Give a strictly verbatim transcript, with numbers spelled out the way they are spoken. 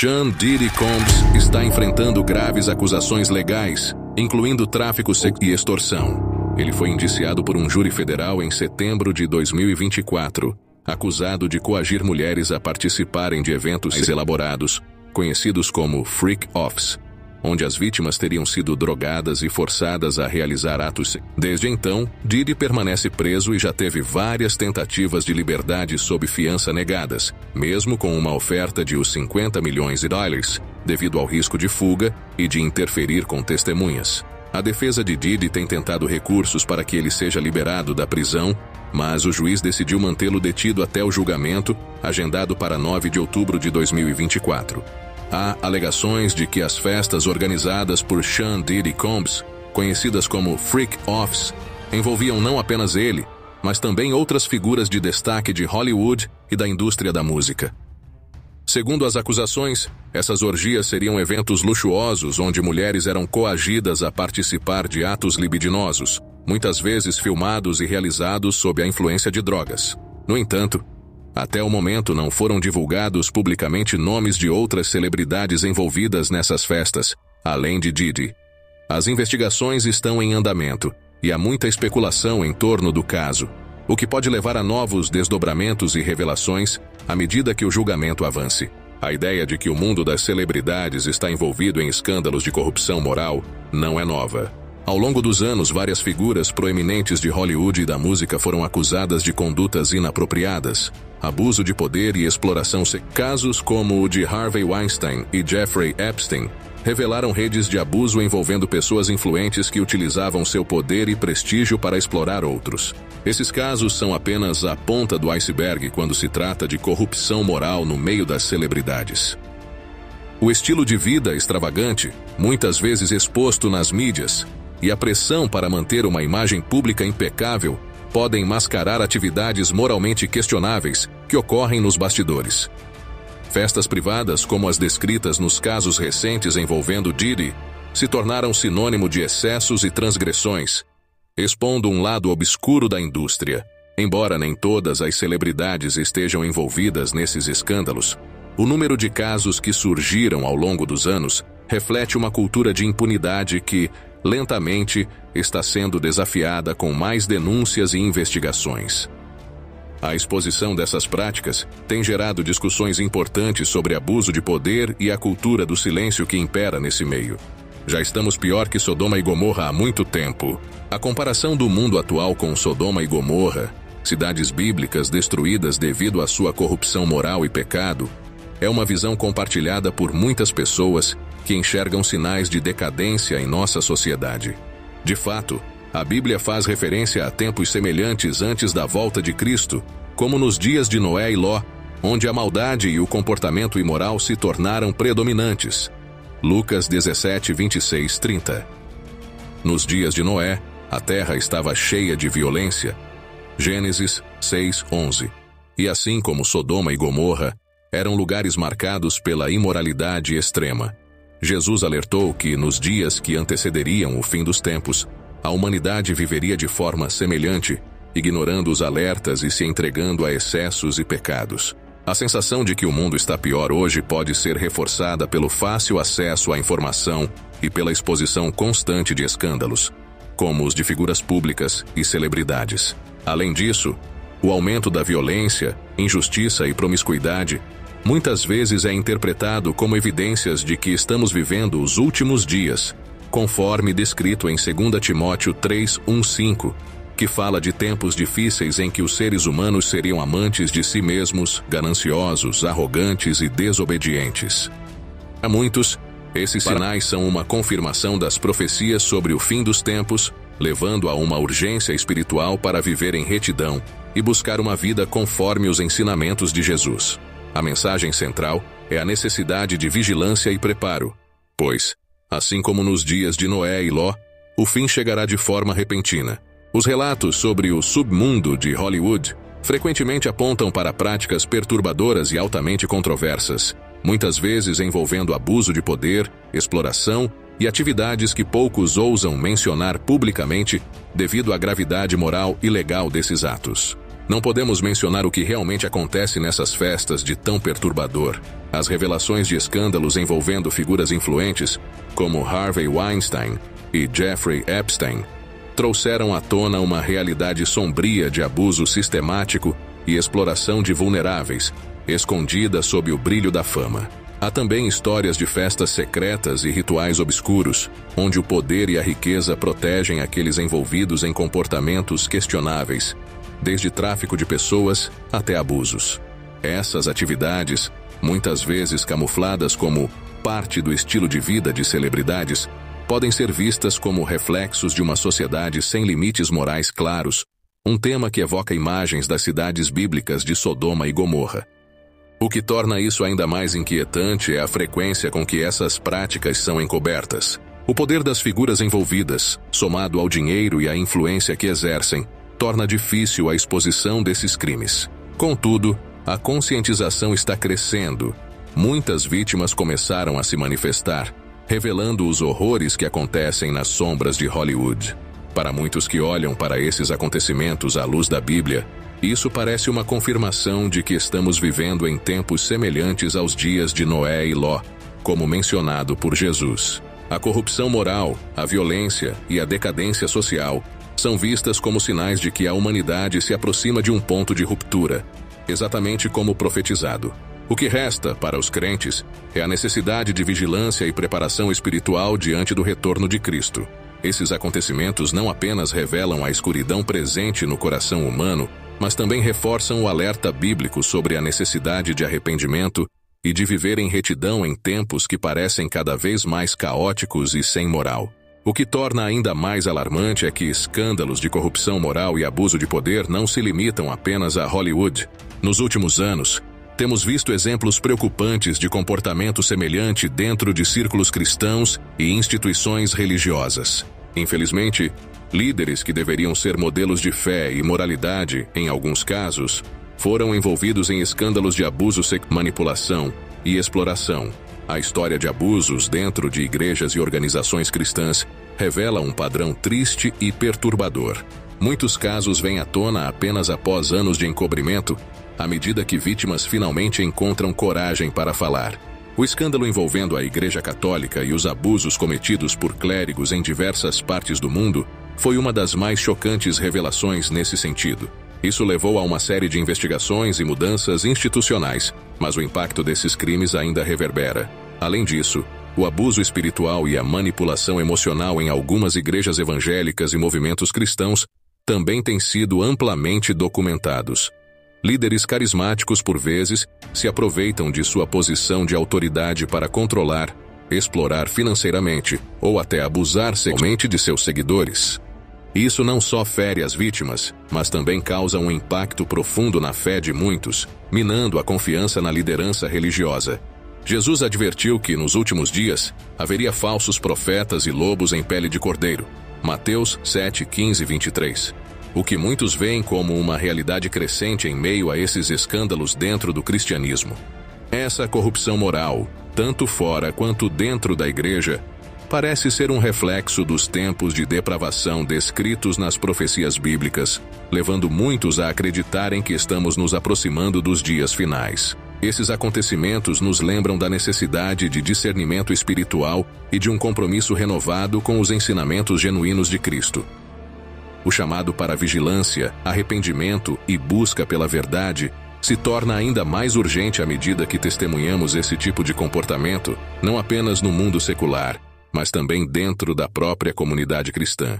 Sean Diddy Combs está enfrentando graves acusações legais, incluindo tráfico e extorsão. Ele foi indiciado por um júri federal em setembro de dois mil e vinte e quatro, acusado de coagir mulheres a participarem de eventos elaborados, conhecidos como Freak-Offs, onde as vítimas teriam sido drogadas e forçadas a realizar atos. Desde então, Diddy permanece preso e já teve várias tentativas de liberdade sob fiança negadas, mesmo com uma oferta de os cinquenta milhões de dólares, devido ao risco de fuga e de interferir com testemunhas. A defesa de Diddy tem tentado recursos para que ele seja liberado da prisão, mas o juiz decidiu mantê-lo detido até o julgamento, agendado para nove de outubro de dois mil e vinte e quatro. Há alegações de que as festas organizadas por Sean Diddy Combs, conhecidas como Freak-Offs, envolviam não apenas ele, mas também outras figuras de destaque de Hollywood e da indústria da música. Segundo as acusações, essas orgias seriam eventos luxuosos onde mulheres eram coagidas a participar de atos libidinosos, muitas vezes filmados e realizados sob a influência de drogas. No entanto, até o momento não foram divulgados publicamente nomes de outras celebridades envolvidas nessas festas, além de Diddy. As investigações estão em andamento e há muita especulação em torno do caso, o que pode levar a novos desdobramentos e revelações à medida que o julgamento avance. A ideia de que o mundo das celebridades está envolvido em escândalos de corrupção moral não é nova. Ao longo dos anos, várias figuras proeminentes de Hollywood e da música foram acusadas de condutas inapropriadas, abuso de poder e exploração sexual. Casos como o de Harvey Weinstein e Jeffrey Epstein revelaram redes de abuso envolvendo pessoas influentes que utilizavam seu poder e prestígio para explorar outros. Esses casos são apenas a ponta do iceberg quando se trata de corrupção moral no meio das celebridades. O estilo de vida extravagante, muitas vezes exposto nas mídias, e a pressão para manter uma imagem pública impecável podem mascarar atividades moralmente questionáveis que ocorrem nos bastidores. Festas privadas, como as descritas nos casos recentes envolvendo Diddy, se tornaram sinônimo de excessos e transgressões, expondo um lado obscuro da indústria. Embora nem todas as celebridades estejam envolvidas nesses escândalos, o número de casos que surgiram ao longo dos anos reflete uma cultura de impunidade que, lentamente, está sendo desafiada com mais denúncias e investigações. A exposição dessas práticas tem gerado discussões importantes sobre abuso de poder e a cultura do silêncio que impera nesse meio. Já estamos pior que Sodoma e Gomorra há muito tempo. A comparação do mundo atual com Sodoma e Gomorra, cidades bíblicas destruídas devido à sua corrupção moral e pecado, é uma visão compartilhada por muitas pessoas que enxergam sinais de decadência em nossa sociedade. De fato, a Bíblia faz referência a tempos semelhantes antes da volta de Cristo, como nos dias de Noé e Ló, onde a maldade e o comportamento imoral se tornaram predominantes. Lucas dezessete, vinte e seis, trinta. Nos dias de Noé, a terra estava cheia de violência. Gênesis seis, onze. E assim como Sodoma e Gomorra, eram lugares marcados pela imoralidade extrema. Jesus alertou que, nos dias que antecederiam o fim dos tempos, a humanidade viveria de forma semelhante, ignorando os alertas e se entregando a excessos e pecados. A sensação de que o mundo está pior hoje pode ser reforçada pelo fácil acesso à informação e pela exposição constante de escândalos, como os de figuras públicas e celebridades. Além disso, o aumento da violência, injustiça e promiscuidade muitas vezes é interpretado como evidências de que estamos vivendo os últimos dias, conforme descrito em dois Timóteo três, um, cinco, que fala de tempos difíceis em que os seres humanos seriam amantes de si mesmos, gananciosos, arrogantes e desobedientes. Para muitos, esses sinais são uma confirmação das profecias sobre o fim dos tempos, levando a uma urgência espiritual para viver em retidão e buscar uma vida conforme os ensinamentos de Jesus. A mensagem central é a necessidade de vigilância e preparo, pois, assim como nos dias de Noé e Ló, o fim chegará de forma repentina. Os relatos sobre o submundo de Hollywood frequentemente apontam para práticas perturbadoras e altamente controversas, muitas vezes envolvendo abuso de poder, exploração e atividades que poucos ousam mencionar publicamente devido à gravidade moral e legal desses atos. Não podemos mencionar o que realmente acontece nessas festas de tão perturbador. As revelações de escândalos envolvendo figuras influentes, como Harvey Weinstein e Jeffrey Epstein, trouxeram à tona uma realidade sombria de abuso sistemático e exploração de vulneráveis, escondida sob o brilho da fama. Há também histórias de festas secretas e rituais obscuros, onde o poder e a riqueza protegem aqueles envolvidos em comportamentos questionáveis, desde tráfico de pessoas até abusos. Essas atividades, muitas vezes camufladas como parte do estilo de vida de celebridades, podem ser vistas como reflexos de uma sociedade sem limites morais claros, um tema que evoca imagens das cidades bíblicas de Sodoma e Gomorra. O que torna isso ainda mais inquietante é a frequência com que essas práticas são encobertas. O poder das figuras envolvidas, somado ao dinheiro e à influência que exercem, torna difícil a exposição desses crimes. Contudo, a conscientização está crescendo. Muitas vítimas começaram a se manifestar, revelando os horrores que acontecem nas sombras de Hollywood. Para muitos que olham para esses acontecimentos à luz da Bíblia, isso parece uma confirmação de que estamos vivendo em tempos semelhantes aos dias de Noé e Ló, como mencionado por Jesus. A corrupção moral, a violência e a decadência social são vistas como sinais de que a humanidade se aproxima de um ponto de ruptura, exatamente como profetizado. O que resta para os crentes é a necessidade de vigilância e preparação espiritual diante do retorno de Cristo. Esses acontecimentos não apenas revelam a escuridão presente no coração humano, mas também reforçam o alerta bíblico sobre a necessidade de arrependimento e de viver em retidão em tempos que parecem cada vez mais caóticos e sem moral. O que torna ainda mais alarmante é que escândalos de corrupção moral e abuso de poder não se limitam apenas a Hollywood. Nos últimos anos, temos visto exemplos preocupantes de comportamento semelhante dentro de círculos cristãos e instituições religiosas. Infelizmente, líderes que deveriam ser modelos de fé e moralidade, em alguns casos, foram envolvidos em escândalos de abuso, manipulação e exploração. A história de abusos dentro de igrejas e organizações cristãs revela um padrão triste e perturbador. Muitos casos vêm à tona apenas após anos de encobrimento, à medida que vítimas finalmente encontram coragem para falar. O escândalo envolvendo a Igreja Católica e os abusos cometidos por clérigos em diversas partes do mundo foi uma das mais chocantes revelações nesse sentido. Isso levou a uma série de investigações e mudanças institucionais, mas o impacto desses crimes ainda reverbera. Além disso, o abuso espiritual e a manipulação emocional em algumas igrejas evangélicas e movimentos cristãos também têm sido amplamente documentados. Líderes carismáticos, por vezes, se aproveitam de sua posição de autoridade para controlar, explorar financeiramente ou até abusar sexualmente de seus seguidores. Isso não só fere as vítimas, mas também causa um impacto profundo na fé de muitos, minando a confiança na liderança religiosa. Jesus advertiu que, nos últimos dias, haveria falsos profetas e lobos em pele de cordeiro. Mateus sete, quinze e vinte e três. O que muitos veem como uma realidade crescente em meio a esses escândalos dentro do cristianismo. Essa corrupção moral, tanto fora quanto dentro da igreja, parece ser um reflexo dos tempos de depravação descritos nas profecias bíblicas, levando muitos a acreditarem que estamos nos aproximando dos dias finais. Esses acontecimentos nos lembram da necessidade de discernimento espiritual e de um compromisso renovado com os ensinamentos genuínos de Cristo. O chamado para vigilância, arrependimento e busca pela verdade se torna ainda mais urgente à medida que testemunhamos esse tipo de comportamento, não apenas no mundo secular, mas também dentro da própria comunidade cristã.